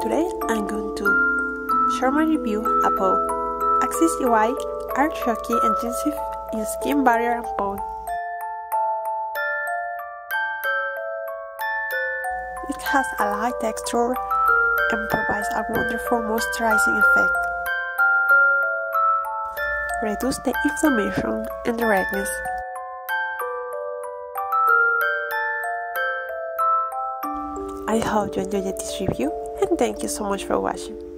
Today I'm going to share my review about AXIS-Y Air Shocky Intensive in Skin Barrier and Bone. It has a light texture and provides a wonderful moisturizing effect. Reduce the inflammation and the redness. I hope you enjoyed this review, and thank you so much for watching.